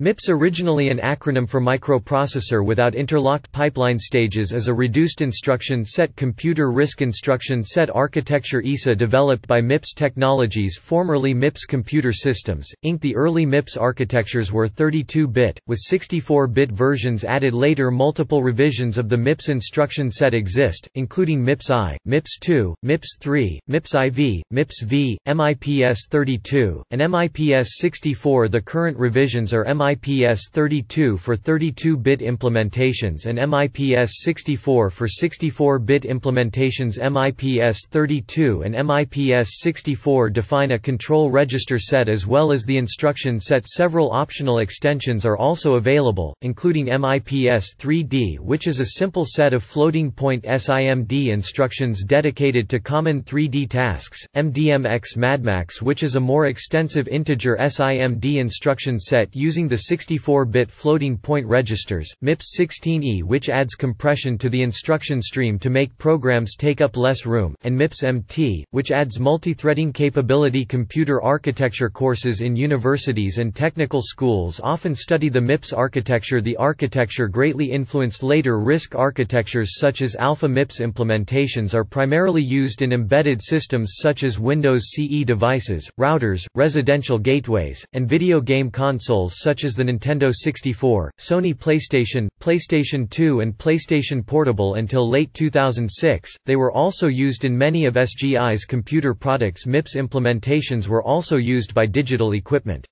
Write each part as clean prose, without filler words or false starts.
MIPS, originally an acronym for Microprocessor Without Interlocked Pipeline Stages, is a reduced instruction set computer RISC instruction set architecture ISA developed by MIPS Technologies, formerly MIPS Computer Systems, Inc. The early MIPS architectures were 32-bit, with 64-bit versions added later. Multiple revisions of the MIPS instruction set exist, including MIPS I, MIPS II, MIPS III, MIPS IV, MIPS V, MIPS 32, and MIPS 64. The current revisions are MIPS 32 for 32-bit implementations and MIPS 64 for 64-bit implementations. MIPS 32 and MIPS 64 define a control register set as well as the instruction set. Several optional extensions are also available, including MIPS 3D, which is a simple set of floating-point SIMD instructions dedicated to common 3D tasks, MDMX MadMax, which is a more extensive integer SIMD instruction set using the 64-bit floating-point registers, MIPS 16e, which adds compression to the instruction stream to make programs take up less room, and MIPS MT, which adds multithreading capability. Computer architecture courses in universities and technical schools often study the MIPS architecture. The architecture greatly influenced later RISC architectures such as Alpha. MIPS implementations are primarily used in embedded systems such as Windows CE devices, routers, residential gateways, and video game consoles such as the Nintendo 64, Sony PlayStation, PlayStation 2 and PlayStation Portable until late 2006. They were also used in many of SGI's computer products. MIPS implementations were also used by Digital Equipment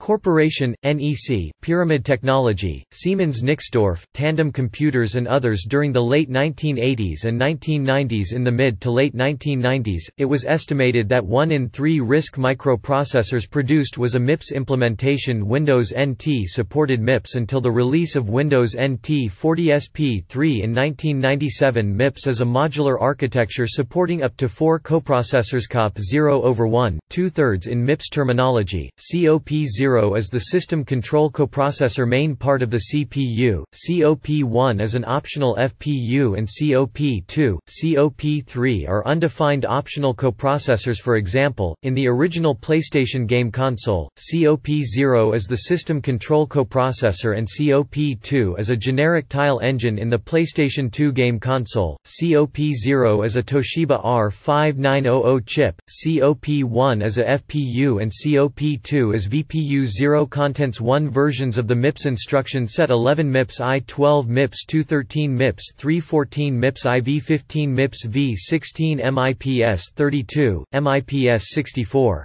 Corporation, NEC, Pyramid Technology, Siemens Nixdorf, Tandem Computers and others during the late 1980s and 1990s. In the mid to late 1990s, it was estimated that 1 in 3 RISC microprocessors produced was a MIPS implementation. Windows NT supported MIPS until the release of Windows NT 40SP3 in 1997. MIPS is a modular architecture supporting up to 4 coprocessors. COP0/1, 2/3 in MIPS terminology, COP0 is the system control coprocessor main part of the CPU, COP1 is an optional FPU, and COP2, COP3 are undefined optional coprocessors. For example, in the original PlayStation game console, COP0 is the system control coprocessor and COP2 is a generic tile engine. In the PlayStation 2 game console, COP0 is a Toshiba R5900 chip, COP1 is a FPU and COP2 is VPU. 0 Contents 1 Versions of the MIPS instruction set 11 MIPS I-12, MIPS 213, MIPS 314, MIPS IV15, MIPS V16, MIPS 32, MIPS 64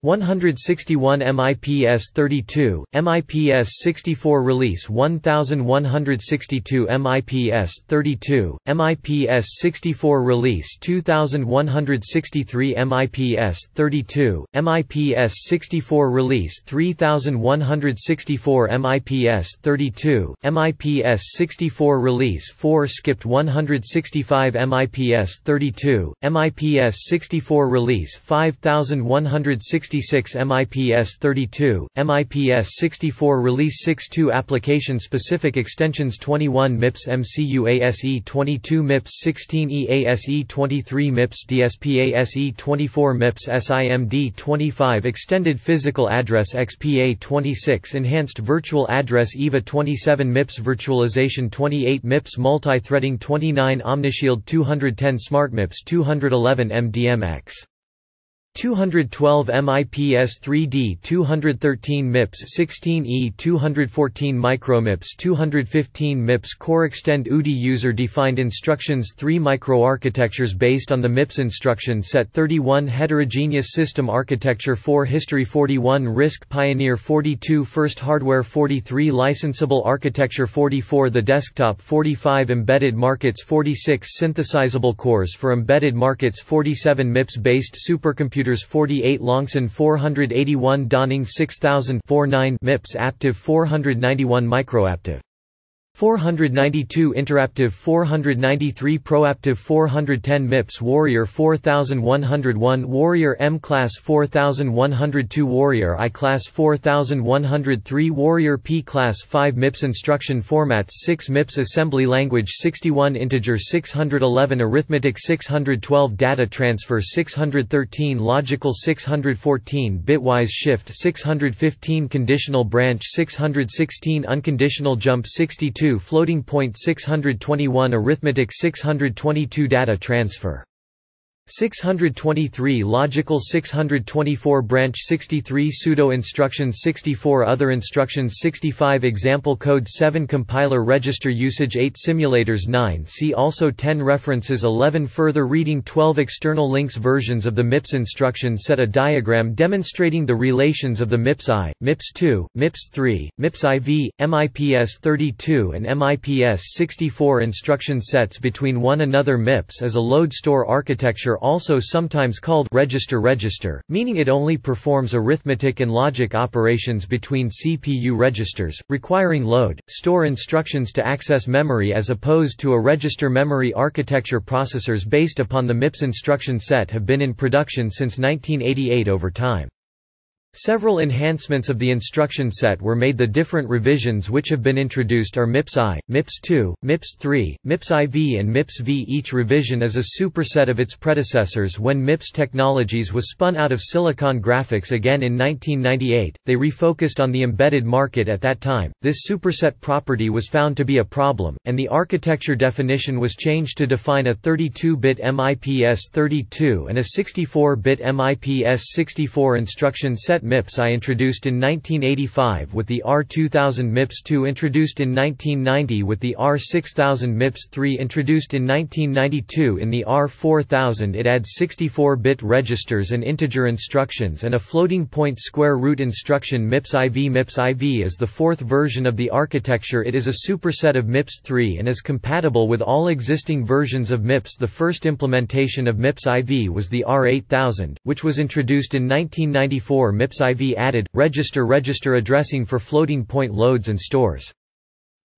161, MIPS 32, MIPS 64 Release 1162, MIPS 32, MIPS 64 Release 2163, MIPS 32, MIPS 64 Release 3164, MIPS 32, MIPS 64 Release 4 Skipped 165, MIPS 32, MIPS 64 Release 5160, 66, MIPS 32, MIPS 64 Release 62. Application-specific extensions 21 MIPS MCUASE 22, MIPS 16e ASE 23, MIPS DSP ASE 24, MIPS SIMD 25, Extended Physical Address XPA 26, Enhanced Virtual Address EVA 27, MIPS Virtualization 28, MIPS Multithreading 29, OmniShield 210, SmartMIPS 211, MDMX 212, MIPS 3D 213, MIPS 16e 214, MicroMIPS 215, MIPS Core Extend UDI. User Defined Instructions 3 Microarchitectures based on the MIPS instruction set 31 Heterogeneous System Architecture 4 History 41 RISC Pioneer 42 First Hardware 43 Licensable Architecture 44 The Desktop 45 Embedded Markets 46 Synthesizable Cores for Embedded Markets 47 MIPS-based Supercomputers 48 Longson 481 Donning 6049 MIPS Aptiv 491 Microaptiv 492 Interaptive 493 Proactive 410 MIPS Warrior 4101 Warrior M Class 4102 Warrior I Class 4103 Warrior P Class 5 MIPS Instruction Formats 6 MIPS Assembly Language 61 Integer 611 Arithmetic 612 Data Transfer 613 Logical 614 Bitwise Shift 615 Conditional Branch 616 Unconditional Jump 62 Floating point 621 Arithmetic 622 Data transfer 623 Logical 624 Branch 63 Pseudo Instructions 64 Other Instructions 65 Example Code 7 Compiler Register Usage 8 Simulators 9 See also 10 References 11 Further reading 12 External links Versions of the MIPS instruction set A diagram demonstrating the relations of the MIPS I, MIPS 2, MIPS 3, MIPS IV, MIPS 32 and MIPS 64 instruction sets between one another MIPS is a load store architecture also sometimes called register-register, meaning it only performs arithmetic and logic operations between CPU registers, requiring load, store instructions to access memory as opposed to a register memory architecture. Processors based upon the MIPS instruction set have been in production since 1988 over time. Several enhancements of the instruction set were made. The different revisions which have been introduced are MIPS I, MIPS II, MIPS III, MIPS IV and MIPS V. Each revision is a superset of its predecessors. When MIPS Technologies was spun out of Silicon Graphics again in 1998, they refocused on the embedded market at that time. This superset property was found to be a problem, and the architecture definition was changed to define a 32-bit MIPS 32 and a 64-bit MIPS 64 instruction set. MIPS I introduced in 1985 with the R2000, MIPS II introduced in 1990 with the R6000, MIPS III introduced in 1992 in the R4000. It adds 64-bit registers and integer instructions and a floating point square root instruction. MIPS IV. MIPS IV is the fourth version of the architecture. It is a superset of MIPS III and is compatible with all existing versions of MIPS. The first implementation of MIPS IV was the R8000, which was introduced in 1994. MIPS IV added register-register addressing for floating-point loads and stores.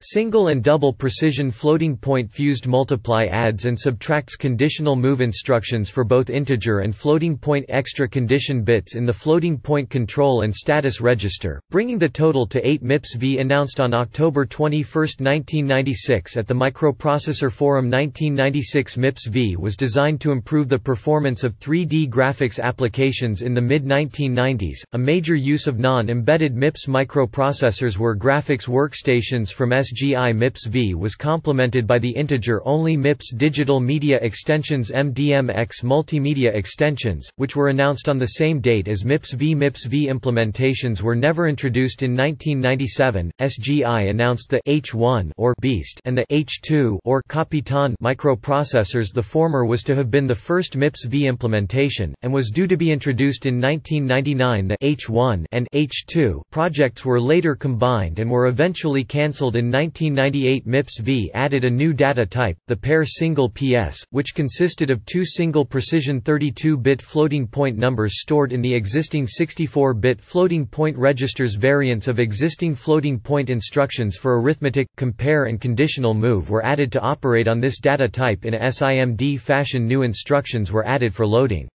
Single and double precision floating point fused multiply adds and subtracts conditional move instructions for both integer and floating point. Extra condition bits in the floating point control and status register, bringing the total to 8. MIPS V announced on October 21, 1996 at the Microprocessor Forum 1996. MIPS V was designed to improve the performance of 3D graphics applications in the mid-1990s. A major use of non-embedded MIPS microprocessors were graphics workstations from SGI. MIPS V was complemented by the integer-only MIPS Digital Media Extensions MDMX Multimedia Extensions, which were announced on the same date as MIPS V. MIPS V implementations were never introduced in 1997. SGI announced the H1 or Beast and the H2 or Capitan microprocessors. The former was to have been the first MIPS V implementation, and was due to be introduced in 1999. The H1 and H2 projects were later combined and were eventually cancelled. In 1998 MIPS V added a new data type, the pair single PS, which consisted of two single precision 32-bit floating point numbers stored in the existing 64-bit floating point registers. Variants of existing floating point instructions for arithmetic, compare and conditional move were added to operate on this data type in a SIMD fashion. New instructions were added for loading,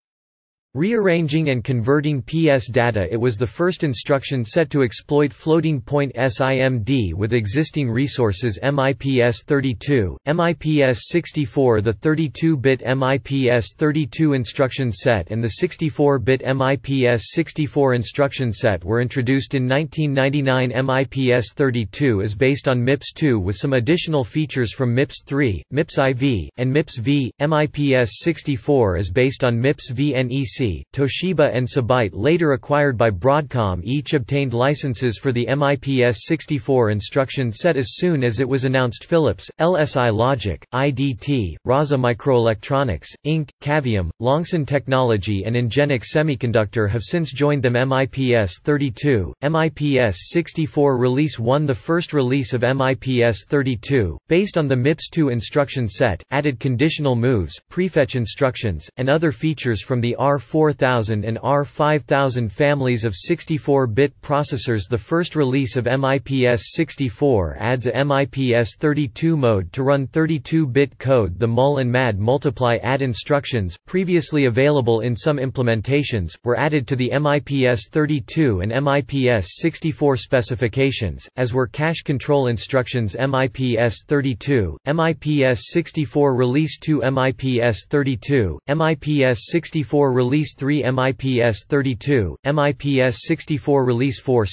rearranging and converting PS data. It was the first instruction set to exploit floating point SIMD with existing resources. MIPS 32, MIPS 64. The 32-bit MIPS 32 instruction set and the 64-bit MIPS 64 instruction set were introduced in 1999. MIPS 32 is based on MIPS 2 with some additional features from MIPS 3, MIPS IV, and MIPS V. MIPS 64 is based on MIPS V. NEC, Toshiba and Sibyte, later acquired by Broadcom, each obtained licenses for the MIPS 64 instruction set as soon as it was announced. Philips, LSI Logic, IDT, Raza Microelectronics, Inc., Cavium, Longson Technology and Ingenix Semiconductor have since joined them. MIPS 32, MIPS 64 Release 1. The first release of MIPS 32, based on the MIPS 2 instruction set, added conditional moves, prefetch instructions, and other features from the R4000 R4000 and R5000 families of 64-bit processors. The first release of MIPS64 adds a MIPS32 mode to run 32-bit code. The MUL and MAD multiply add instructions, previously available in some implementations, were added to the MIPS32 and MIPS64 specifications, as were cache control instructions. MIPS32, MIPS64 Release 2, MIPS32, MIPS64 Release 3, MIPS32, MIPS64 Release 4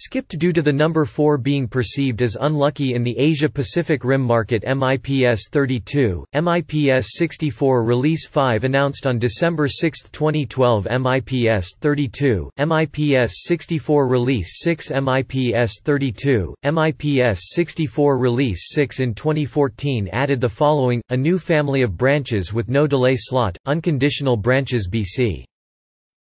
skipped due to the number 4 being perceived as unlucky in the Asia-Pacific Rim market. MIPS32, MIPS64 Release 5 announced on December 6, 2012. MIPS32, MIPS64 Release 6, MIPS32, MIPS64 Release 6. In 2014 added the following, a new family of branches with no delay slot, unconditional branches BC.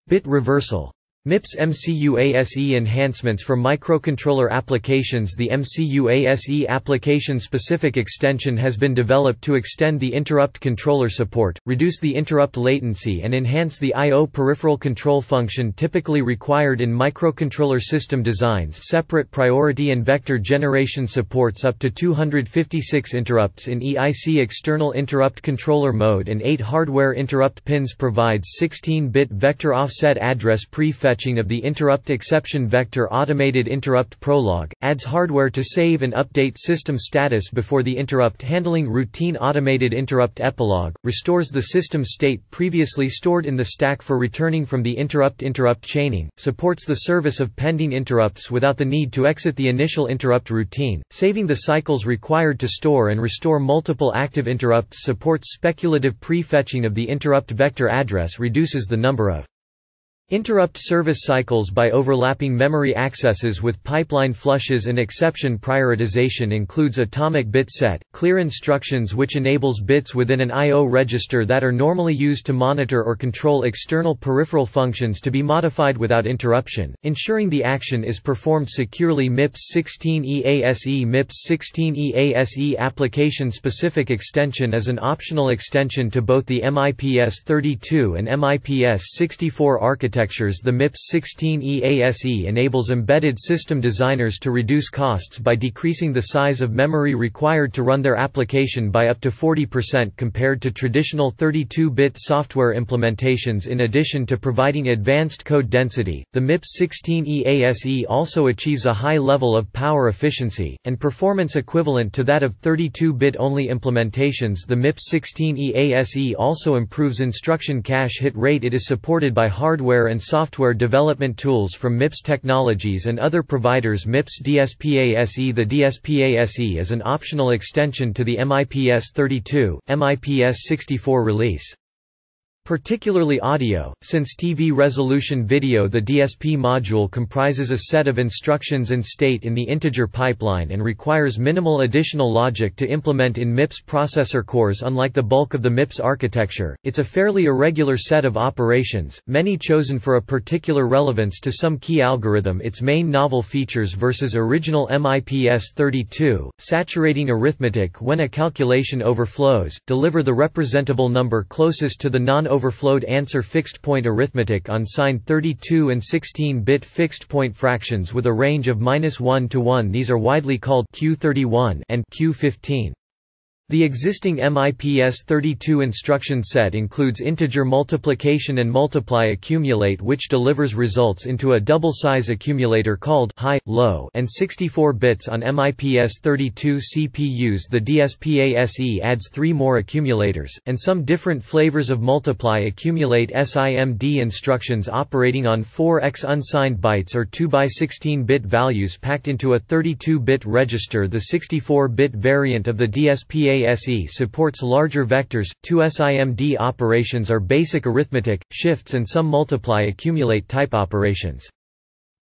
Bit reversal. MIPS MCUASE enhancements for microcontroller applications. The MCUASE application-specific extension has been developed to extend the interrupt controller support, reduce the interrupt latency and enhance the I/O peripheral control function typically required in microcontroller system designs. Separate priority and vector generation supports up to 256 interrupts in EIC external interrupt controller mode and 8 hardware interrupt pins. Provides 16-bit vector offset address prefetch of the interrupt exception vector. Automated interrupt prologue, adds hardware to save and update system status before the interrupt handling routine. Automated interrupt epilogue, restores the system state previously stored in the stack for returning from the interrupt. Interrupt chaining, supports the service of pending interrupts without the need to exit the initial interrupt routine, saving the cycles required to store and restore multiple active interrupts. Supports speculative prefetching of the interrupt vector address, reduces the number of interrupt service cycles by overlapping memory accesses with pipeline flushes. And exception prioritization includes atomic bit set, clear instructions which enables bits within an I/O register that are normally used to monitor or control external peripheral functions to be modified without interruption, ensuring the action is performed securely. MIPS16e ASE application-specific extension is an optional extension to both the MIPS32 and MIPS64 architectures. The MIPS16e ASE enables embedded system designers to reduce costs by decreasing the size of memory required to run their application by up to 40% compared to traditional 32-bit software implementations. In addition to providing advanced code density, the MIPS16e ASE also achieves a high level of power efficiency, and performance equivalent to that of 32-bit only implementations. The MIPS16e ASE also improves instruction cache hit rate. It is supported by hardware and software development tools from MIPS Technologies and other providers. MIPS DSPASE. The DSPASE is an optional extension to the MIPS32, MIPS64 release. Particularly audio, since TV resolution video. The DSP module comprises a set of instructions and state in the integer pipeline and requires minimal additional logic to implement in MIPS processor cores. Unlike the bulk of the MIPS architecture, it's a fairly irregular set of operations, many chosen for a particular relevance to some key algorithm. Its main novel features versus original MIPS32, saturating arithmetic when a calculation overflows, deliver the representable number closest to the non-overflowed answer. Fixed point arithmetic on signed 32 and 16-bit fixed point fractions with a range of -1 to 1. These are widely called Q31 and Q15. The existing MIPS32 instruction set includes integer multiplication and multiply accumulate, which delivers results into a double-size accumulator called high, low, and 64 bits on MIPS32 CPUs. The DSPASE adds 3 more accumulators, and some different flavors of multiply accumulate. SIMD instructions operating on 4x unsigned bytes or 2x16-bit values packed into a 32-bit register. The 64-bit variant of the DSPASE supports larger vectors. 2 SIMD operations are basic arithmetic, shifts and some multiply accumulate type operations.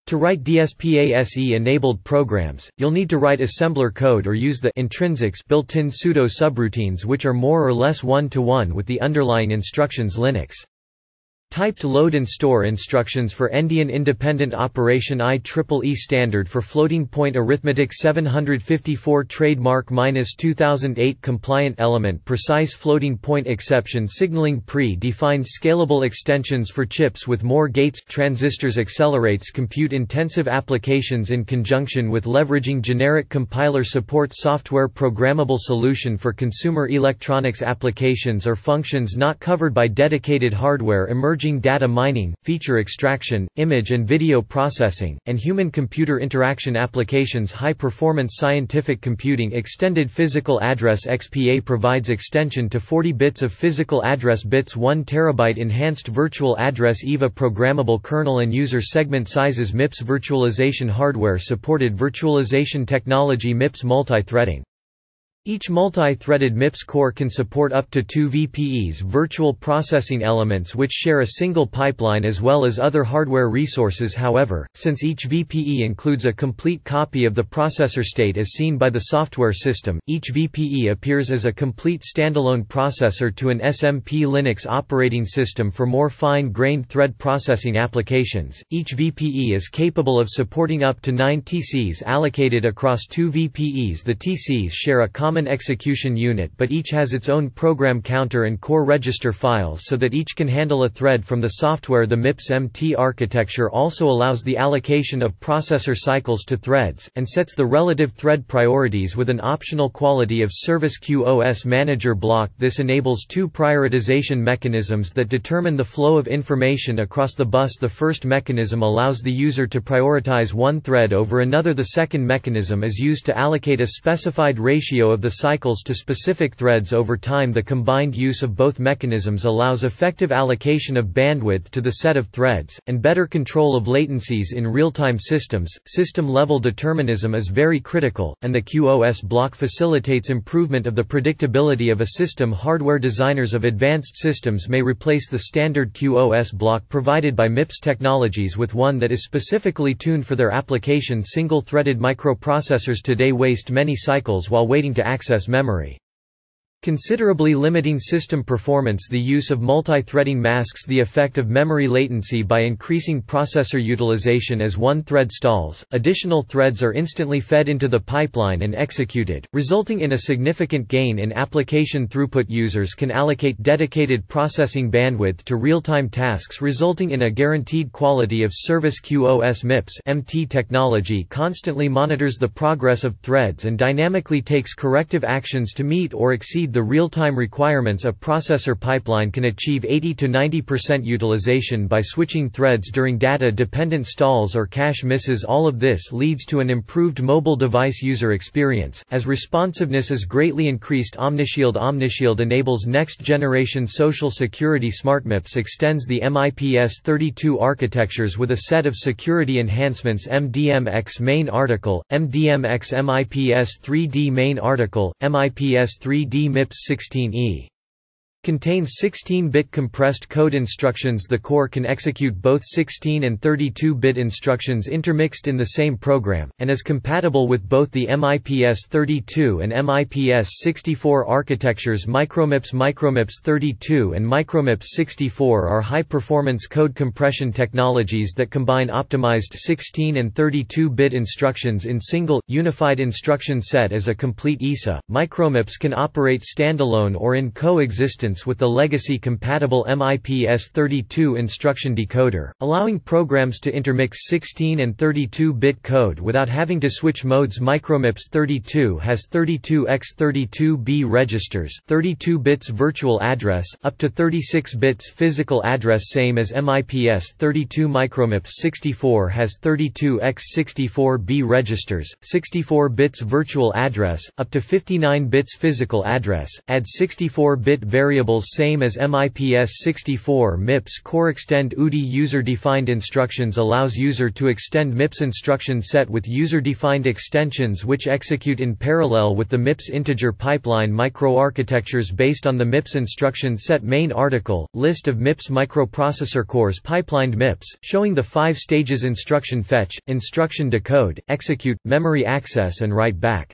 To write DSPASE-enabled programs, you'll need to write assembler code or use the intrinsics built-in pseudo-subroutines, which are more or less one-to-one with the underlying instructions. Linux Typed load and store instructions for Endian independent operation IEEE standard for floating point arithmetic 754 trademark -2008 compliant element precise floating point exception signaling pre-defined scalable extensions for chips with more gates transistors accelerates compute intensive applications in conjunction with leveraging generic compiler support software programmable solution for consumer electronics applications or functions not covered by dedicated hardware emerging data mining, feature extraction, image and video processing, and human-computer interaction applications high-performance scientific computing extended physical address XPA provides extension to 40 bits of physical address bits 1 TB enhanced virtual address EVA programmable kernel and user segment sizes MIPS virtualization hardware supported virtualization technology MIPS multithreading. Each multi-threaded MIPS core can support up to 2 VPEs virtual processing elements which share a single pipeline as well as other hardware resources. However, since each VPE includes a complete copy of the processor state as seen by the software system, each VPE appears as a complete standalone processor to an SMP Linux operating system for more fine-grained thread processing applications. Each VPE is capable of supporting up to 9 TCs allocated across 2 VPEs. The TCs share a common execution unit but each has its own program counter and core register files so that each can handle a thread from the software. The MIPS MT architecture also allows the allocation of processor cycles to threads, and sets the relative thread priorities with an optional quality of service QoS manager block. This enables two prioritization mechanisms that determine the flow of information across the bus. The first mechanism allows the user to prioritize one thread over another. The second mechanism is used to allocate a specified ratio of the cycles to specific threads over time. The combined use of both mechanisms allows effective allocation of bandwidth to the set of threads, and better control of latencies in real-time systems. System-level determinism is very critical, and the QoS block facilitates improvement of the predictability of a system. Hardware designers of advanced systems may replace the standard QoS block provided by MIPS Technologies with one that is specifically tuned for their application. Single-threaded microprocessors today waste many cycles while waiting to access memory, considerably limiting system performance. The use of multi-threading masks the effect of memory latency by increasing processor utilization. As one thread stalls, additional threads are instantly fed into the pipeline and executed, resulting in a significant gain in application throughput. Users can allocate dedicated processing bandwidth to real-time tasks, resulting in a guaranteed quality of service QoS. MIPS MT technology constantly monitors the progress of threads and dynamically takes corrective actions to meet or exceed the real-time requirements. A processor pipeline can achieve 80 to 90% utilization by switching threads during data-dependent stalls or cache misses. All of this leads to an improved mobile device user experience, as responsiveness is greatly increased. OmniShield enables next-generation social security. SmartMIPS extends the MIPS 32 architectures with a set of security enhancements. MDMX main article, MDMX MIPS 3D main article, MIPS 3D MIPS16e contains 16-bit compressed code instructions. The core can execute both 16 and 32-bit instructions intermixed in the same program, and is compatible with both the MIPS 32 and MIPS 64 architectures. MicroMIPS 32 and MicroMIPS 64 are high-performance code compression technologies that combine optimized 16 and 32-bit instructions in single, unified instruction set as a complete ISA. MicroMIPS can operate standalone or in coexistence with the legacy-compatible MIPS 32 instruction decoder, allowing programs to intermix 16 and 32-bit code without having to switch modes. MicroMIPS 32 has 32x32b registers, 32 bits virtual address, up to 36 bits physical address, same as MIPS 32. MicroMIPS 64 has 32x64b registers, 64 bits virtual address, up to 59 bits physical address, adds 64-bit variable same as MIPS 64. MIPS Core Extend UDI user-defined instructions allows user to extend MIPS instruction set with user-defined extensions which execute in parallel with the MIPS integer pipeline. Microarchitectures based on the MIPS instruction set main article, list of MIPS microprocessor cores pipelined MIPS, showing the 5 stages: instruction fetch, instruction decode, execute, memory access and write back.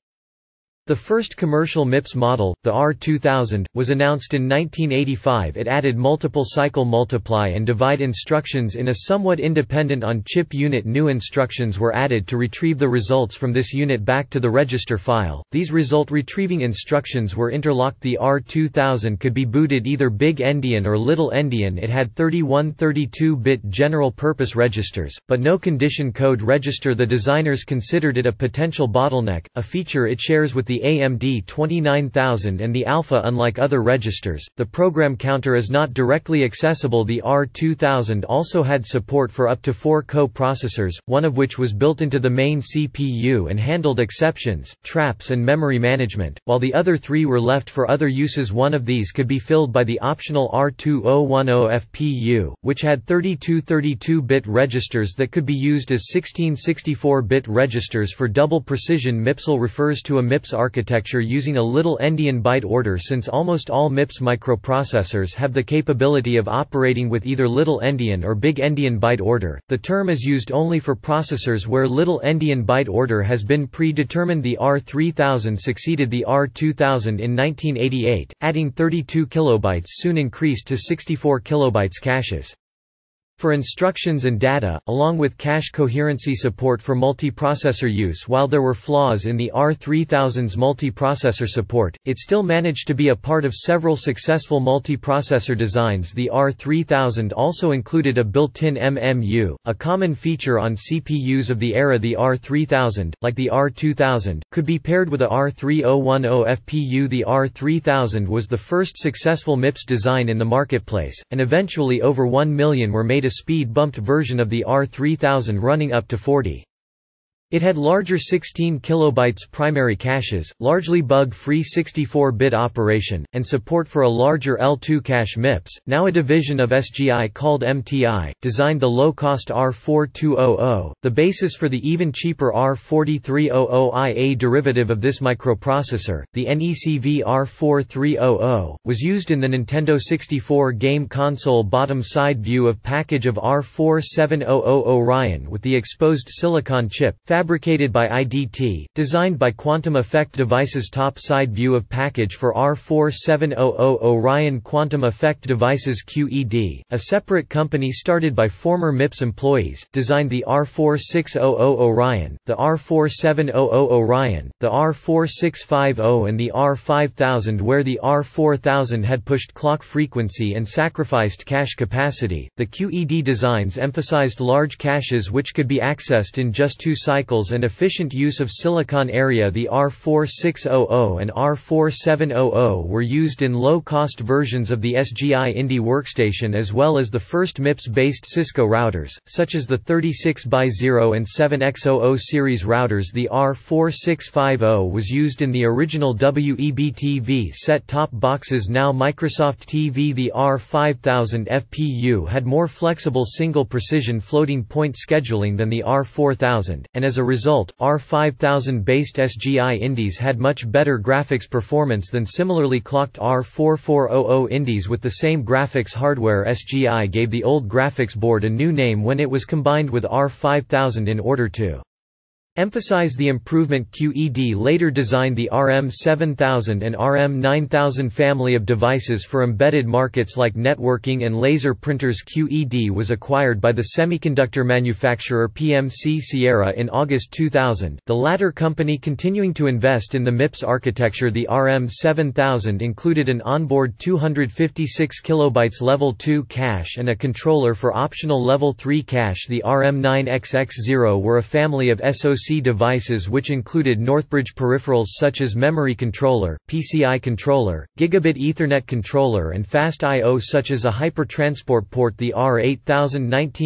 The first commercial MIPS model, the R2000, was announced in 1985. It added multiple cycle multiply and divide instructions in a somewhat independent on-chip unit. New instructions were added to retrieve the results from this unit back to the register file. These result retrieving instructions were interlocked. The R2000 could be booted either big endian or little endian. It had 31 32-bit general-purpose registers, but no condition code register. The designers considered it a potential bottleneck, a feature it shares with the AMD 29000 and the Alpha. Unlike other registers, the program counter is not directly accessible. The R2000 also had support for up to 4 co-processors, one of which was built into the main CPU and handled exceptions, traps and memory management, while the other 3 were left for other uses. One of these could be filled by the optional R2010 FPU, which had 32 32-bit registers that could be used as 16 64-bit registers for double precision. MIPSL refers to a MIPS architecture using a little endian byte order, since almost all MIPS microprocessors have the capability of operating with either little endian or big endian byte order. The term is used only for processors where little endian byte order has been predetermined. The R3000 succeeded the R2000 in 1988, adding 32 kilobytes, soon increased to 64 kilobytes caches for instructions and data, along with cache coherency support for multiprocessor use. While there were flaws in the R3000's multiprocessor support, it still managed to be a part of several successful multiprocessor designs. The R3000 also included a built-in MMU, a common feature on CPUs of the era. The R3000, like the R2000, could be paired with a R3010 FPU. The R3000 was the first successful MIPS design in the marketplace, and eventually over 1 million were made. A speed-bumped version of the R3000 running up to 40. It had larger 16 kilobytes primary caches, largely bug-free 64-bit operation, and support for a larger L2 cache. MIPS, now a division of SGI called MTI, designed the low-cost R4200, the basis for the even cheaper R4300i. Derivative of this microprocessor, the NEC R4300, was used in the Nintendo 64 game console. Bottom side view of package of R47000 Orion with the exposed silicon chip, fabricated by IDT, designed by Quantum Effect Devices. Top side view of package for R4700 Orion. Quantum Effect Devices QED, a separate company started by former MIPS employees, designed the R4600 Orion, the R4700 Orion, the R4650 and the R5000, where the R4000 had pushed clock frequency and sacrificed cache capacity. The QED designs emphasized large caches which could be accessed in just 2 cycles and efficient use of silicon area. The R4600 and R4700 were used in low-cost versions of the SGI Indy workstation, as well as the first MIPS-based Cisco routers, such as the 36x0 and 7x00 series routers. The R4650 was used in the original WEB TV set-top boxes, now Microsoft TV. The R5000 FPU had more flexible single-precision floating-point scheduling than the R4000, and as a result, R5000-based SGI Indies had much better graphics performance than similarly clocked R4400 Indies with the same graphics hardware. SGI gave the old graphics board a new name when it was combined with R5000 in order to emphasize the improvement. QED later designed the RM7000 and RM9000 family of devices for embedded markets like networking and laser printers. QED was acquired by the semiconductor manufacturer PMC Sierra in August 2000, the latter company continuing to invest in the MIPS architecture. The RM7000 included an onboard 256 kilobytes level 2 cache and a controller for optional level 3 cache. The RM9XX0 were a family of SoC devices which included Northbridge peripherals such as memory controller, PCI controller, gigabit Ethernet controller and fast I/O such as a hypertransport port. The R8000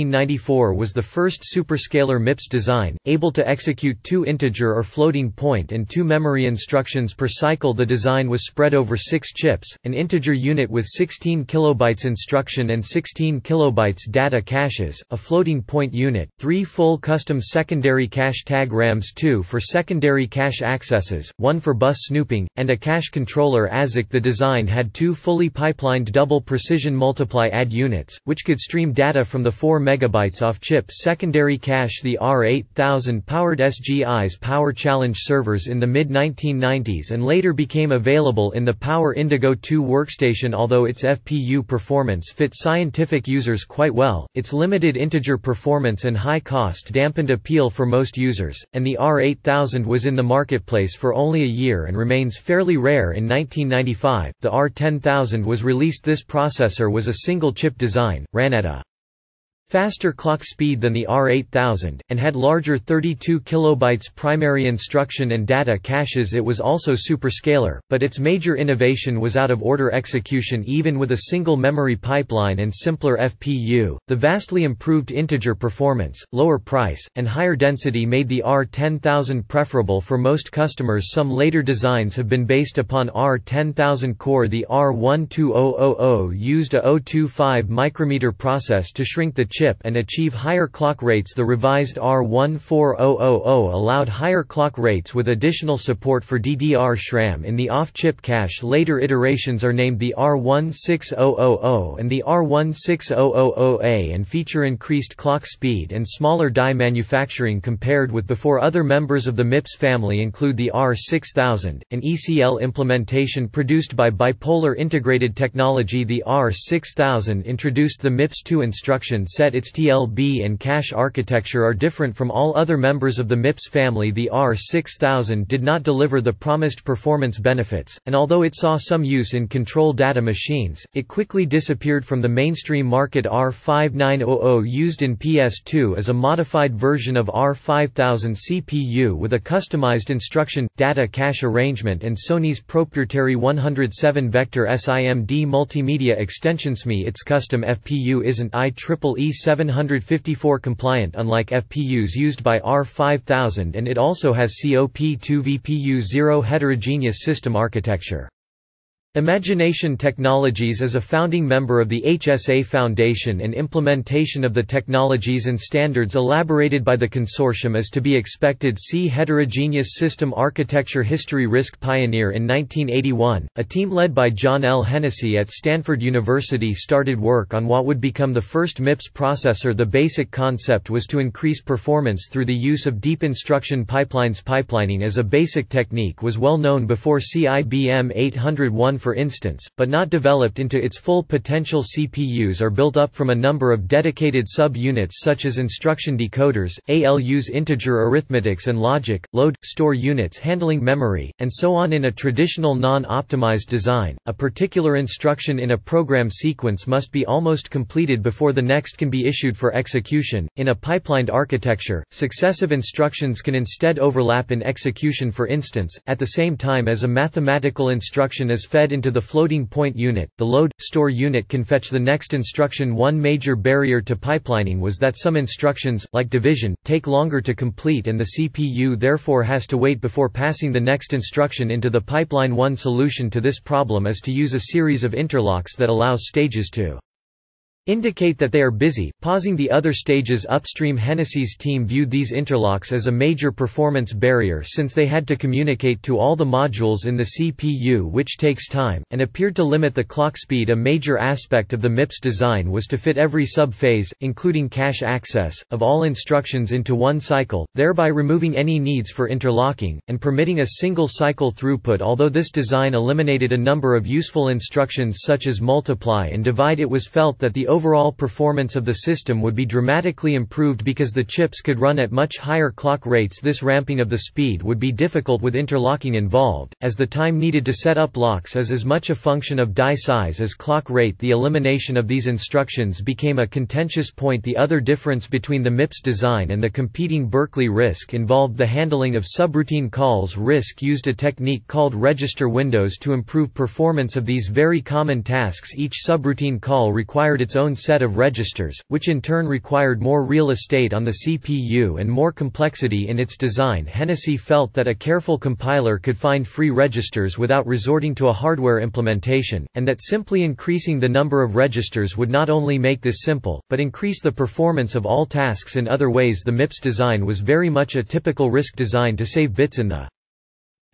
1994 was the first superscalar MIPS design, able to execute 2 integer or floating point and 2 memory instructions per cycle. The design was spread over 6 chips, an integer unit with 16 kilobytes instruction and 16 kilobytes data caches, a floating point unit, 3 full custom secondary cache tags. diagrams, two for secondary cache accesses, one for bus snooping, and a cache controller ASIC. The design had two fully pipelined double precision multiply add units, which could stream data from the 4 MB off-chip secondary cache. The R8000 powered SGI's Power Challenge servers in the mid-1990s and later became available in the Power Indigo 2 workstation. Although its FPU performance fit scientific users quite well, its limited integer performance and high cost dampened appeal for most users, and the R8000 was in the marketplace for only a year and remains fairly rare. In 1995, the R10000 was released. This processor was a single-chip design, ran at a faster clock speed than the R8000, and had larger 32 kilobytes primary instruction and data caches. It was also superscalar, but its major innovation was out-of-order execution. Even with a single memory pipeline and simpler FPU, the vastly improved integer performance, lower price, and higher density made the R10000 preferable for most customers. Some later designs have been based upon R10000 core. The R12000 used a 0.25 micrometer process to shrink the chip and achieve higher clock rates. The revised R14000 allowed higher clock rates with additional support for DDR SRAM in the off-chip cache. Later iterations are named the R16000 and the R16000A and feature increased clock speed and smaller die manufacturing compared with before. Other members of the MIPS family include the R6000, an ECL implementation produced by Bipolar Integrated Technology. The R6000 introduced the MIPS2 instruction set. Its TLB and cache architecture are different from all other members of the MIPS family. The R6000 did not deliver the promised performance benefits, and although it saw some use in control data machines, it quickly disappeared from the mainstream market. R5900 used in PS2 is a modified version of R5000 CPU with a customized instruction data cache arrangement and Sony's proprietary 107 vector SIMD multimedia extension. SME Its custom FPU isn't IEEE 754 compliant, unlike FPUs used by R5000, and it also has COP2 VPU0 heterogeneous system architecture. Imagination Technologies is a founding member of the HSA Foundation, and implementation of the technologies and standards elaborated by the consortium is to be expected. See Heterogeneous System Architecture History. RISC pioneer. In 1981, a team led by John L. Hennessy at Stanford University started work on what would become the first MIPS processor. The basic concept was to increase performance through the use of deep instruction pipelines. Pipelining as a basic technique was well known before IBM 801, for instance, but not developed into its full potential. CPUs are built up from a number of dedicated sub-units such as instruction decoders, ALUs, integer arithmetics and logic, load, store units handling memory, and so on. In a traditional non-optimized design, a particular instruction in a program sequence must be almost completed before the next can be issued for execution. In a pipelined architecture, successive instructions can instead overlap in execution, for instance, at the same time as a mathematical instruction is fed into the floating point unit. The load store unit can fetch the next instruction. One major barrier to pipelining was that some instructions, like division, take longer to complete and the CPU therefore has to wait before passing the next instruction into the pipeline. One solution to this problem is to use a series of interlocks that allows stages to indicate that they are busy, pausing the other stages upstream. Hennessy's team viewed these interlocks as a major performance barrier since they had to communicate to all the modules in the CPU, which takes time, and appeared to limit the clock speed. A major aspect of the MIPS design was to fit every sub-phase, including cache access, of all instructions into one cycle, thereby removing any needs for interlocking, and permitting a single cycle throughput. Although this design eliminated a number of useful instructions such as multiply and divide, it was felt that the overall performance of the system would be dramatically improved because the chips could run at much higher clock rates. This ramping of the speed would be difficult with interlocking involved, as the time needed to set up locks is as much a function of die size as clock rate. The elimination of these instructions became a contentious point. The other difference between the MIPS design and the competing Berkeley RISC involved the handling of subroutine calls. RISC used a technique called register windows to improve performance of these very common tasks. Each subroutine call required its own set of registers, which in turn required more real estate on the CPU and more complexity in its design. Hennessy felt that a careful compiler could find free registers without resorting to a hardware implementation, and that simply increasing the number of registers would not only make this simple, but increase the performance of all tasks in other ways. The MIPS design was very much a typical RISC design to save bits in the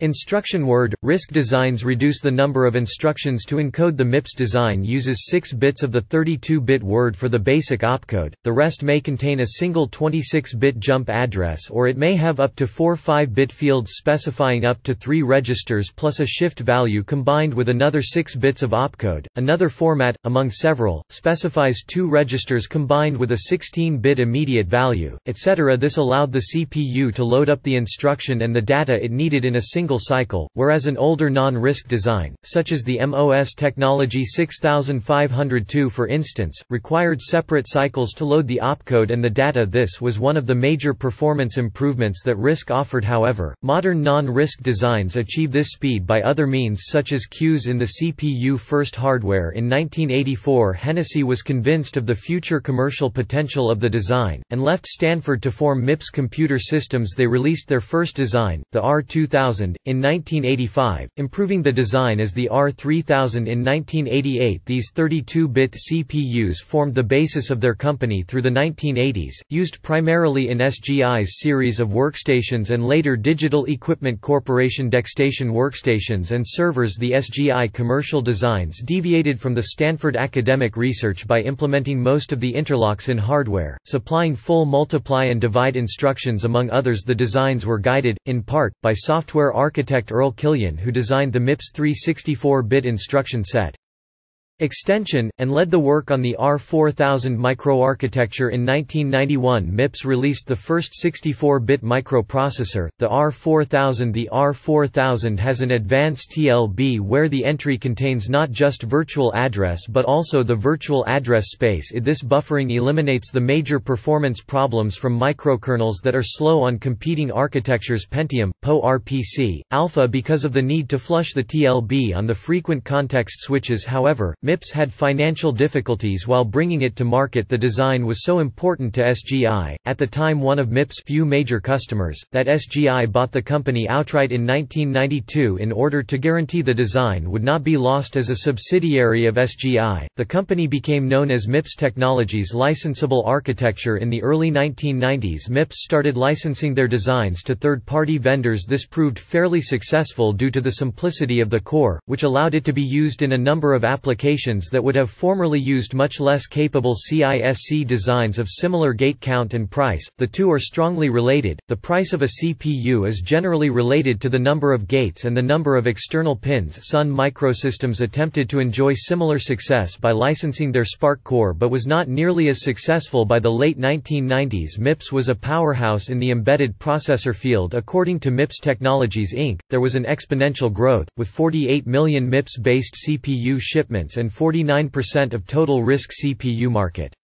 instruction word. RISC designs reduce the number of instructions to encode. The MIPS design uses 6 bits of the 32-bit word for the basic opcode. The rest may contain a single 26-bit jump address, or it may have up to 4 5-bit fields specifying up to 3 registers plus a shift value combined with another 6 bits of opcode. Another format, among several, specifies 2 registers combined with a 16-bit immediate value, etc. This allowed the CPU to load up the instruction and the data it needed in a single cycle, whereas an older non-RISC design, such as the MIPS Technology 6502 for instance, required separate cycles to load the opcode and the data. This was one of the major performance improvements that RISC offered. However, modern non-RISC designs achieve this speed by other means, such as queues in the CPU first hardware. In 1984, Hennessy was convinced of the future commercial potential of the design, and left Stanford to form MIPS Computer Systems. They released their first design, the R2000, in 1985, improving the design as the R3000 in 1988. These 32-bit CPUs formed the basis of their company through the 1980s, used primarily in SGI's series of workstations and later Digital Equipment Corporation DeckStation workstations and servers. The SGI commercial designs deviated from the Stanford academic research by implementing most of the interlocks in hardware, supplying full multiply and divide instructions among others. The designs were guided, in part, by software architect Earl Killian, who designed the MIPS 364-bit instruction set extension, and led the work on the R4000 microarchitecture. In 1991, MIPS released the first 64-bit microprocessor, the R4000. The R4000 has an advanced TLB where the entry contains not just virtual address but also the virtual address space. This buffering eliminates the major performance problems from microkernels that are slow on competing architectures Pentium, PoRPC, Alpha because of the need to flush the TLB on the frequent context switches. However, MIPS had financial difficulties while bringing it to market. The design was so important to SGI, at the time one of MIPS' few major customers, that SGI bought the company outright in 1992 in order to guarantee the design would not be lost. As a subsidiary of SGI, the company became known as MIPS Technologies Licensable Architecture. In the early 1990s, MIPS started licensing their designs to third-party vendors. This proved fairly successful due to the simplicity of the core, which allowed it to be used in a number of applications that would have formerly used much less capable CISC designs of similar gate count and price. The two are strongly related. The price of a CPU is generally related to the number of gates and the number of external pins. Sun Microsystems attempted to enjoy similar success by licensing their Spark core but was not nearly as successful. By the late 1990s, MIPS was a powerhouse in the embedded processor field. According to MIPS Technologies, Inc., there was an exponential growth, with 48 million MIPS-based CPU shipped and 49% of total RISC CPU market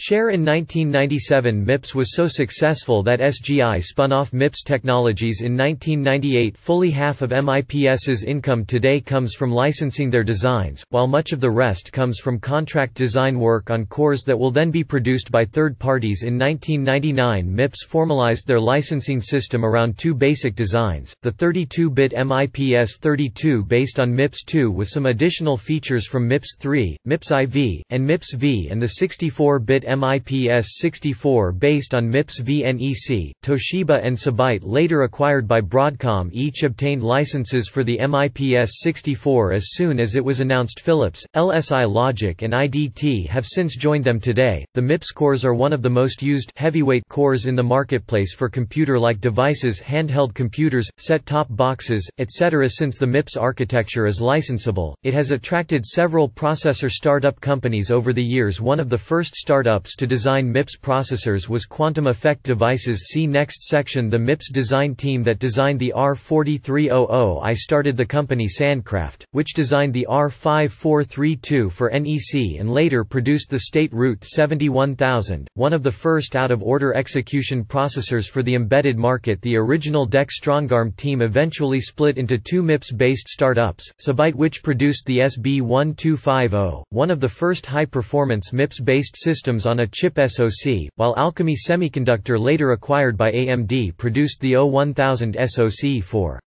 share in 1997. MIPS was so successful that SGI spun off MIPS Technologies in 1998. Fully half of MIPS's income today comes from licensing their designs, while much of the rest comes from contract design work on cores that will then be produced by third parties. In 1999, MIPS formalized their licensing system around 2 basic designs, the 32-bit MIPS32 based on MIPS2 with some additional features from MIPS3, MIPS IV, and MIPS-V, and the 64-bit MIPS64 based on MIPS-V NEC. Toshiba and Sibyte, later acquired by Broadcom, each obtained licenses for the MIPS64 as soon as it was announced. Philips, LSI Logic, and IDT have since joined them today. The MIPS cores are one of the most used heavyweight cores in the marketplace for computer-like devices, handheld computers, set-top boxes, etc. Since the MIPS architecture is licensable, it has attracted several processor startup companies over the years. One of the first startups startups to design MIPS processors was Quantum Effect Devices. See next section. The MIPS design team that designed the R4300. I started the company Sandcraft, which designed the R5432 for NEC and later produced the state Route 71000, one of the first out-of-order execution processors for the embedded market. The original DEC Strongarm team eventually split into two MIPS-based startups, Sibyte, which produced the SB1250, one of the first high-performance MIPS-based systems on a chip SoC, while Alchemy Semiconductor, later acquired by AMD, produced the O1000 SoC for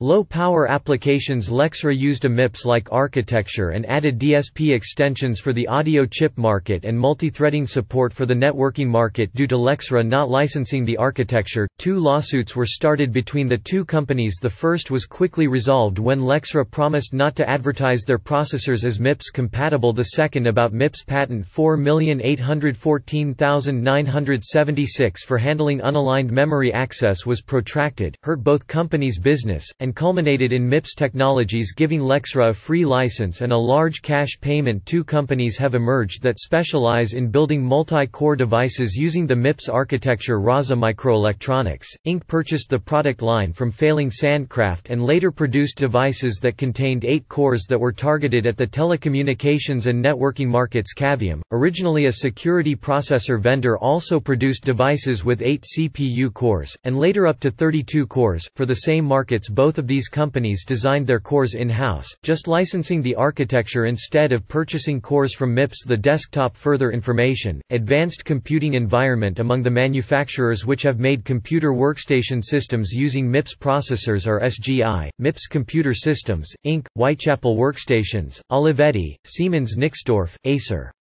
low-power applications. Lexra used a MIPS-like architecture and added DSP extensions for the audio chip market and multithreading support for the networking market. Due to Lexra not licensing the architecture, two lawsuits were started between the two companies. The first was quickly resolved when Lexra promised not to advertise their processors as MIPS-compatible. The second, about MIPS patent 4,814,976 for handling unaligned memory access, was protracted, hurt both companies' business, and culminated in MIPS Technologies giving Lexra a free license and a large cash payment. Two companies have emerged that specialize in building multi-core devices using the MIPS architecture. Raza Microelectronics, Inc. purchased the product line from failing Sandcraft and later produced devices that contained 8 cores that were targeted at the telecommunications and networking markets. Cavium, originally a security processor vendor, also produced devices with 8 CPU cores, and later up to 32 cores, for the same markets. Both of these companies designed their cores in-house, just licensing the architecture instead of purchasing cores from MIPS. The desktop. Further information, advanced computing environment. Among the manufacturers which have made computer workstation systems using MIPS processors are SGI, MIPS Computer Systems, Inc., Whitechapel Workstations, Olivetti, Siemens Nixdorf, Acer.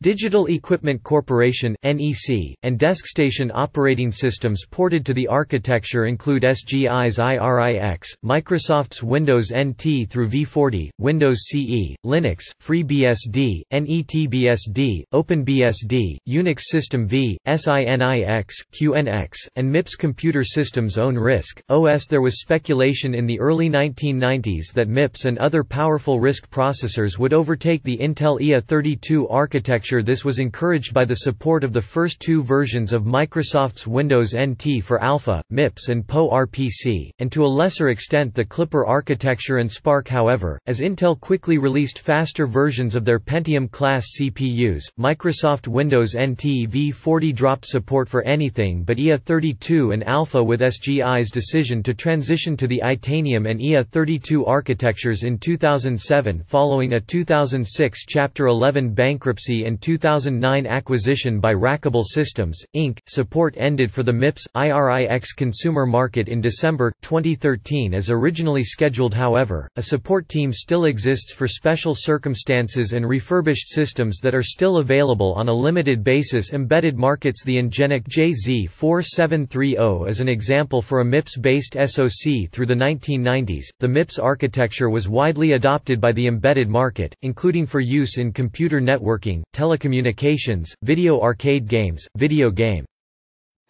Digital Equipment Corporation, NEC, and DeskStation. Operating systems ported to the architecture include SGI's IRIX, Microsoft's Windows NT through V40, Windows CE, Linux, FreeBSD, NetBSD, OpenBSD, Unix System V, SINIX, QNX, and MIPS Computer Systems' own RISC OS. There was speculation in the early 1990s that MIPS and other powerful RISC processors would overtake the Intel IA32 architecture. This was encouraged by the support of the first two versions of Microsoft's Windows NT for Alpha, MIPS and PoRPC, and to a lesser extent the Clipper architecture and Spark. However, as Intel quickly released faster versions of their Pentium-class CPUs, Microsoft Windows NT v40 dropped support for anything but IA32 and Alpha, with SGI's decision to transition to the Itanium and IA32 architectures in 2007 following a 2006 Chapter 11 bankruptcy and 2009 acquisition by Rackable Systems, Inc. Support ended for the MIPS IRIX consumer market in December 2013 as originally scheduled. However, a support team still exists for special circumstances and refurbished systems that are still available on a limited basis. Embedded markets. The Ingenic JZ4730 is an example for a MIPS-based SoC. Through the 1990s, the MIPS architecture was widely adopted by the embedded market, including for use in computer networking, telecommunications, video arcade games, video game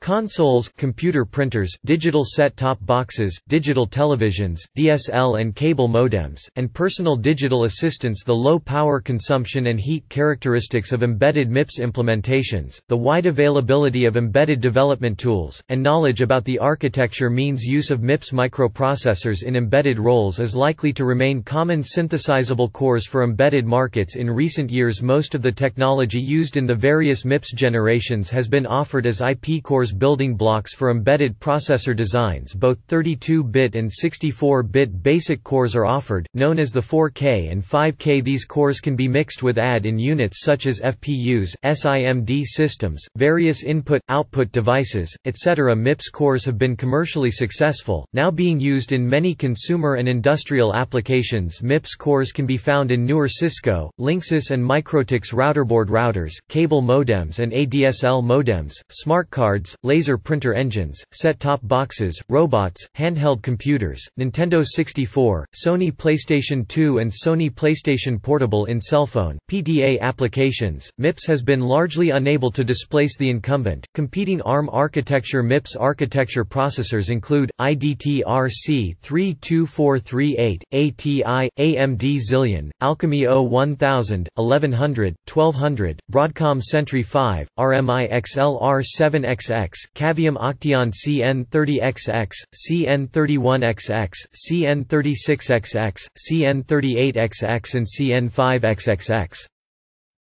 consoles, computer printers, digital set-top boxes, digital televisions, DSL and cable modems, and personal digital assistants. The low power consumption and heat characteristics of embedded MIPS implementations, the wide availability of embedded development tools, and knowledge about the architecture means use of MIPS microprocessors in embedded roles is likely to remain common. Synthesizable cores for embedded markets. In recent years, most of the technology used in the various MIPS generations has been offered as IP cores, building blocks for embedded processor designs. Both 32-bit and 64-bit basic cores are offered, known as the 4K and 5K. These cores can be mixed with add-in units such as FPUs, SIMD systems, various input/output devices, etc. MIPS cores have been commercially successful, now being used in many consumer and industrial applications. MIPS cores can be found in newer Cisco, Linksys and Microtix routerboard routers, cable modems and ADSL modems, smart cards, laser printer engines, set-top boxes, robots, handheld computers, Nintendo 64, Sony PlayStation 2 and Sony PlayStation Portable in cellphone, PDA applications. MIPS has been largely unable to displace the incumbent. Competing ARM architecture MIPS architecture processors include IDT RC32438, ATI, AMD Zillion, Alchemy O1000, 1100, 1200, Broadcom Sentry 5, RMI XLR7XX, Cavium Octeon CN30XX, CN31XX, CN36XX, CN38XX and CN5XXX.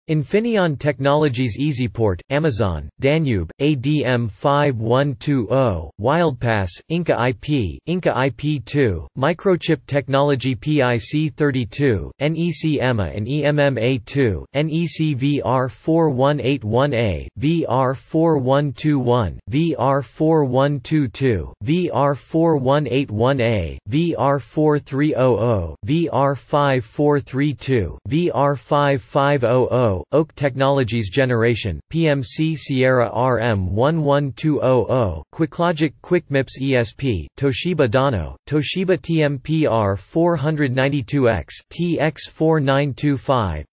Infineon Technologies EasyPort, Amazon, Danube, ADM5120, WildPass, Inca IP, Inca IP2, Microchip Technology PIC32, NEC EMA and EMMA2, NEC VR4181A, VR4121, VR4122, VR4181A, VR4300, VR5432, VR5500, Oak Technologies Generation, PMC Sierra RM11200, QuickLogic QuickMIPS ESP, Toshiba Dano, Toshiba TMPR492X, TX4925,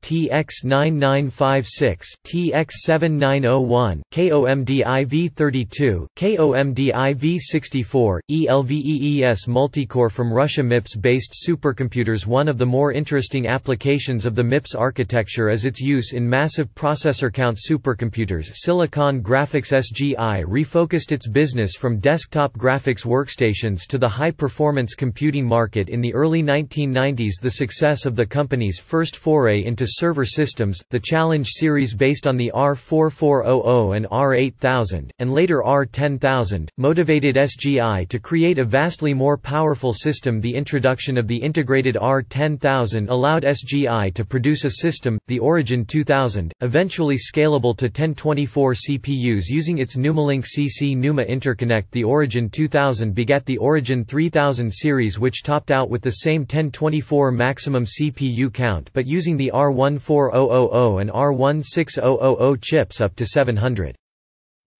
TX9956, TX7901, KOMDIV32, KOMDIV64, ELVEES Multicore from Russia. MIPS-based supercomputers. One of the more interesting applications of the MIPS architecture is its use in massive processor count supercomputers. Silicon Graphics SGI refocused its business from desktop graphics workstations to the high-performance computing market in the early 1990s. The success of the company's first foray into server systems, the Challenge series based on the R4400 and R8000, and later R10000, motivated SGI to create a vastly more powerful system. The introduction of the integrated R10000 allowed SGI to produce a system, the Origin 2000, eventually scalable to 1024 CPUs using its NumaLink CC Numa interconnect. The Origin 2000 begat the Origin 3000 series, which topped out with the same 1024 maximum CPU count but using the R14000 and R16000 chips up to 700.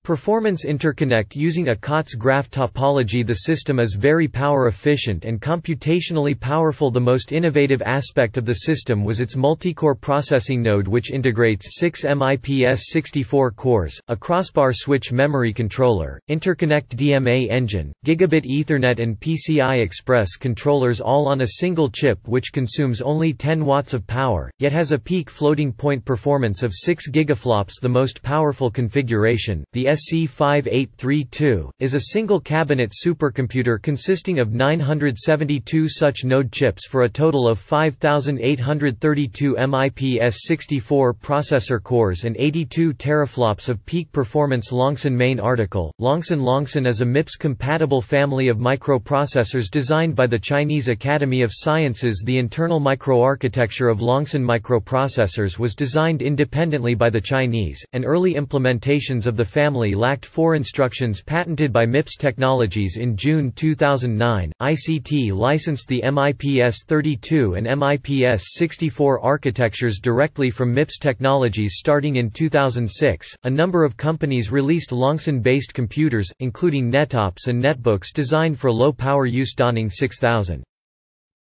Performance interconnect using a COTS graph topology. The system is very power efficient and computationally powerful. The most innovative aspect of the system was its multicore processing node, which integrates 6 MIPS64 cores, a crossbar switch memory controller, interconnect DMA engine, gigabit Ethernet and PCI Express controllers, all on a single chip, which consumes only 10 watts of power, yet has a peak floating point performance of 6 gigaflops. The most powerful configuration, the SC5832, is a single-cabinet supercomputer consisting of 972 such node chips for a total of 5,832 MIPS64 processor cores and 82 teraflops of peak performance. Longson main article. Longson is a MIPS-compatible family of microprocessors designed by the Chinese Academy of Sciences. The internal microarchitecture of Longson microprocessors was designed independently by the Chinese, and early implementations of the family lacked four instructions patented by MIPS Technologies. In June 2009, ICT licensed the MIPS32 and MIPS64 architectures directly from MIPS Technologies. Starting in 2006, a number of companies released Longson-based computers, including nettops and netbooks designed for low-power use. Donning 6000.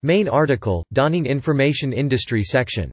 Main article, Donning Information Industry Section.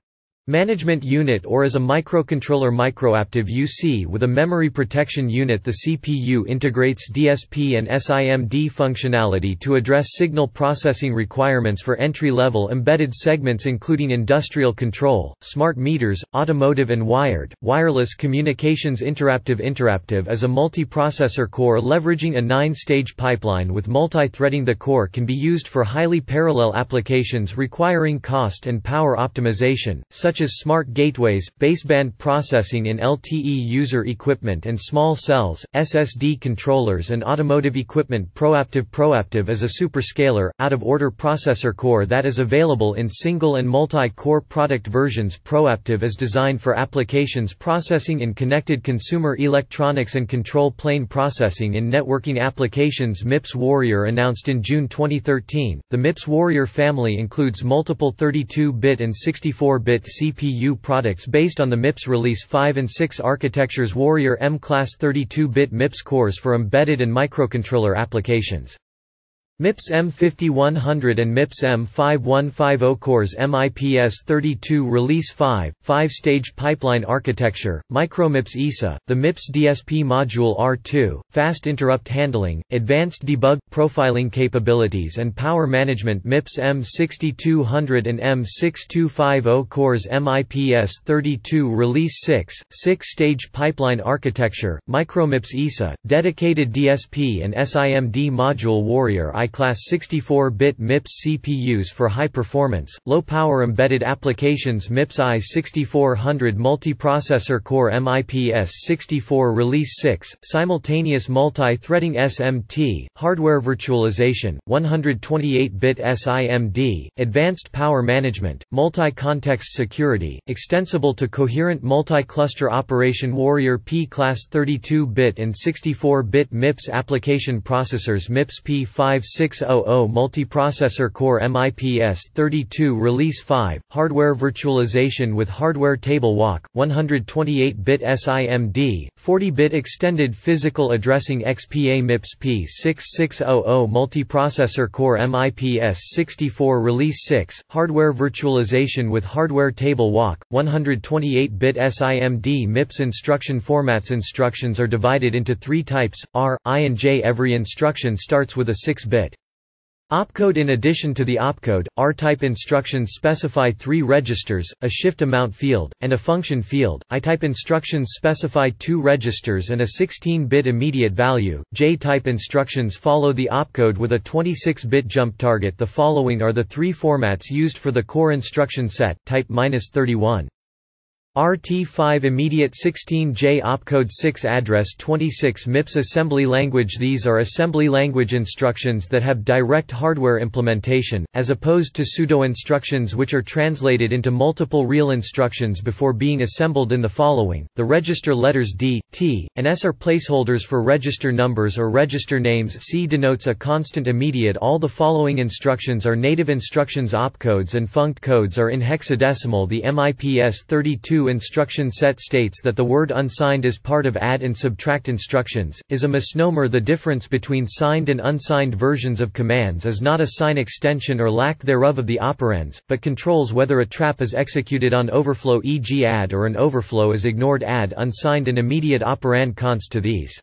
Management unit, or as a microcontroller microaptive UC with a memory protection unit. The CPU integrates DSP and SIMD functionality to address signal processing requirements for entry-level embedded segments including industrial control, smart meters, automotive and wired, wireless communications. Interaptive is a multiprocessor core leveraging a 9-stage pipeline with multi-threading. The core can be used for highly parallel applications requiring cost and power optimization, such as smart gateways, baseband processing in LTE user equipment and small cells, SSD controllers and automotive equipment. Proactive is a superscalar, out-of-order processor core that is available in single and multi-core product versions. Proactive is designed for applications processing in connected consumer electronics and control plane processing in networking applications. MIPS Warrior, announced in June 2013, the MIPS Warrior family includes multiple 32-bit and 64-bit CPU products based on the MIPS Release 5 and 6 architectures Warrior M class 32-bit MIPS cores for embedded and microcontroller applications. MIPS M5100 and MIPS M5150 cores MIPS 32 Release 5, 5-stage pipeline architecture, MicroMIPS ISA, the MIPS DSP module R2, fast interrupt handling, advanced debug, profiling capabilities and power management MIPS M6200 and M6250 cores MIPS 32 Release 6, 6-stage pipeline architecture, MicroMIPS ISA, dedicated DSP and SIMD module Warrior I class 64-bit MIPS CPUs for high-performance, low-power embedded applications MIPS I6400 multiprocessor core MIPS 64 Release 6, simultaneous multi-threading SMT, hardware virtualization, 128-bit SIMD, advanced power management, multi-context security, extensible to coherent multi-cluster operation Warrior P class 32-bit and 64-bit MIPS application processors MIPS P5600 multiprocessor core MIPS 32 Release 5, hardware virtualization with hardware table walk, 128-bit SIMD, 40-bit extended physical addressing XPA MIPS P6600 multiprocessor core MIPS 64 Release 6, hardware virtualization with hardware table walk, 128-bit SIMD MIPS instruction formats. Instructions are divided into three types, R, I and J. Every instruction starts with a 6-bit opcode. In addition to the opcode, R-type instructions specify three registers, a shift amount field, and a function field. I-type instructions specify two registers and a 16-bit immediate value. J-type instructions follow the opcode with a 26-bit jump target. The following are the three formats used for the core instruction set, type -31. RT5 Immediate 16J Opcode 6 Address 26 MIPS Assembly Language. These are assembly language instructions that have direct hardware implementation, as opposed to pseudo-instructions which are translated into multiple real instructions before being assembled in the following. The register letters D, T, and S are placeholders for register numbers or register names. C denotes a constant immediate. All the following instructions are native instructions. Opcodes and funct codes are in hexadecimal. The MIPS 32 instruction set states that the word unsigned is part of add and subtract instructions, is a misnomer. The difference between signed and unsigned versions of commands is not a sign extension or lack thereof of the operands, but controls whether a trap is executed on overflow, e.g. add, or an overflow is ignored. Add, unsigned and immediate operand const to these.